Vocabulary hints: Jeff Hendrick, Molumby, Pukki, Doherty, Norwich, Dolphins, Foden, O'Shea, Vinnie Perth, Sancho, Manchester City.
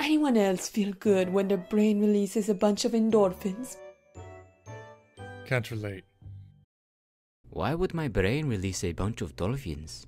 anyone else feel good when their brain releases a bunch of endorphins? Can't relate. Why would my brain release a bunch of dolphins?